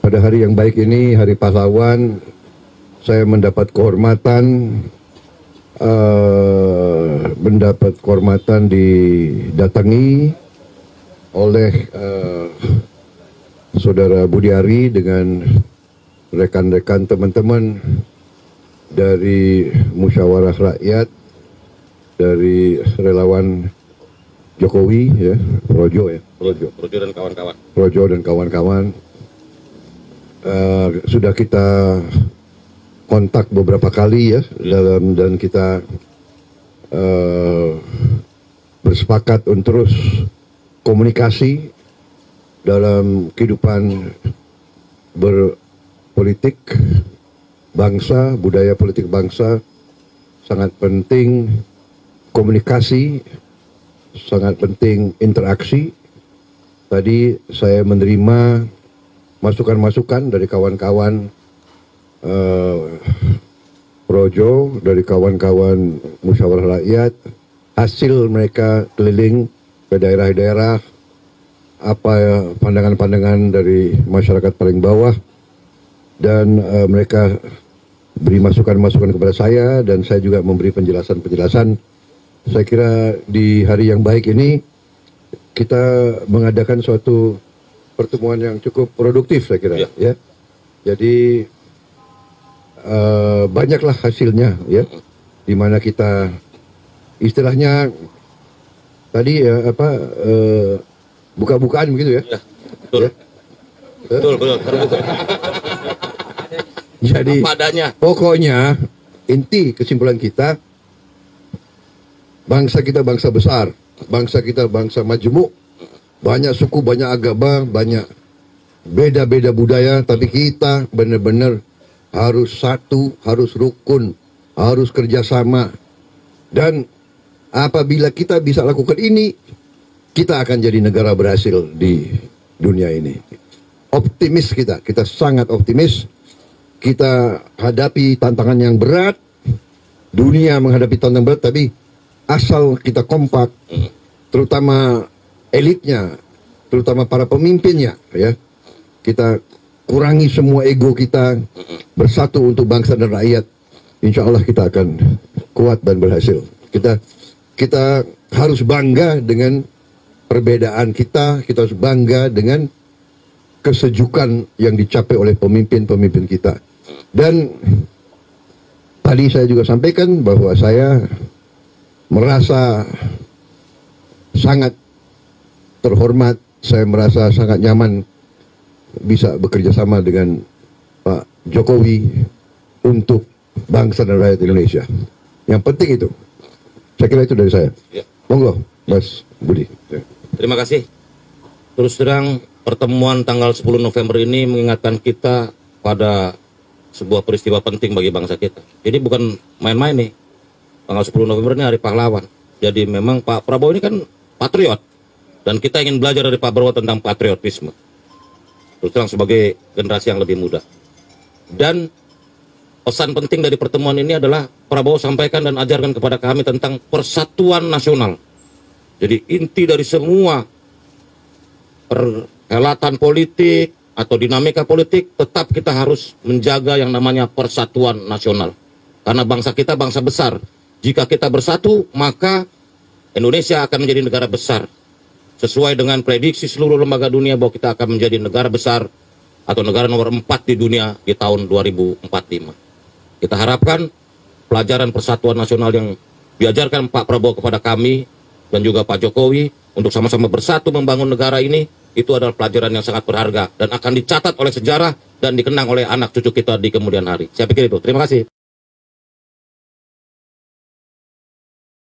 Pada hari yang baik ini, Hari Pahlawan, saya mendapat kehormatan didatangi oleh Saudara Budi Ari dengan rekan-rekan teman-teman dari Musyawarah Rakyat, dari relawan Jokowi, ya, Projo, ya, Projo dan kawan-kawan. Projo dan kawan-kawan sudah kita kontak beberapa kali, ya, dan kita bersepakat untuk terus komunikasi dalam kehidupan berpolitik bangsa. Budaya politik bangsa sangat penting, komunikasi sangat penting, interaksi. Tadi saya menerima masukan-masukan dari kawan-kawan Projo, dari kawan-kawan Musyawarah Rakyat. Hasil mereka keliling ke daerah-daerah, apa pandangan-pandangan dari masyarakat paling bawah, dan mereka beri masukan-masukan kepada saya, dan saya juga memberi penjelasan-penjelasan. Saya kira di hari yang baik ini kita mengadakan suatu pertemuan yang cukup produktif, saya kira, ya. Jadi banyaklah hasilnya, ya. Di mana kita istilahnya tadi buka-bukaan begitu, ya. Betul. Jadi pokoknya inti kesimpulan kita, bangsa kita bangsa besar, bangsa kita bangsa majemuk, banyak suku, banyak agama, banyak beda-beda budaya, tapi kita benar-benar harus satu, harus rukun, harus kerjasama. Dan apabila kita bisa lakukan ini, kita akan jadi negara berhasil di dunia ini. Optimis kita, kita sangat optimis. Kita hadapi tantangan yang berat, dunia menghadapi tantangan berat, tapi asal kita kompak, terutama elitnya, terutama para pemimpinnya, ya. Kita kurangi semua ego kita, bersatu untuk bangsa dan rakyat. Insya Allah kita akan kuat dan berhasil. Kita harus bangga dengan perbedaan kita. Kita harus bangga dengan kesejukan yang dicapai oleh pemimpin-pemimpin kita. Dan tadi saya juga sampaikan bahwa saya merasa sangat terhormat, saya merasa sangat nyaman bisa bekerja sama dengan Pak Jokowi untuk bangsa dan rakyat Indonesia. Yang penting itu. Saya kira itu dari saya. Ya. Monggo, Mas Budi. Ya. Terima kasih. Terus terang, pertemuan tanggal 10 November ini mengingatkan kita pada sebuah peristiwa penting bagi bangsa kita. Jadi bukan main-main nih. Tanggal 10 November ini Hari Pahlawan. Jadi memang Pak Prabowo ini kan patriot. Dan kita ingin belajar dari Pak Prabowo tentang patriotisme. Terus terang, sebagai generasi yang lebih muda. Dan pesan penting dari pertemuan ini adalah Prabowo sampaikan dan ajarkan kepada kami tentang persatuan nasional. Jadi inti dari semua perhelatan politik atau dinamika politik, tetap kita harus menjaga yang namanya persatuan nasional. Karena bangsa kita bangsa besar. Jika kita bersatu, maka Indonesia akan menjadi negara besar. Sesuai dengan prediksi seluruh lembaga dunia bahwa kita akan menjadi negara besar atau negara nomor 4 di dunia di tahun 2045. Kita harapkan pelajaran persatuan nasional yang diajarkan Pak Prabowo kepada kami dan juga Pak Jokowi untuk sama-sama bersatu membangun negara ini, itu adalah pelajaran yang sangat berharga dan akan dicatat oleh sejarah dan dikenang oleh anak cucu kita di kemudian hari. Saya pikir itu. Terima kasih.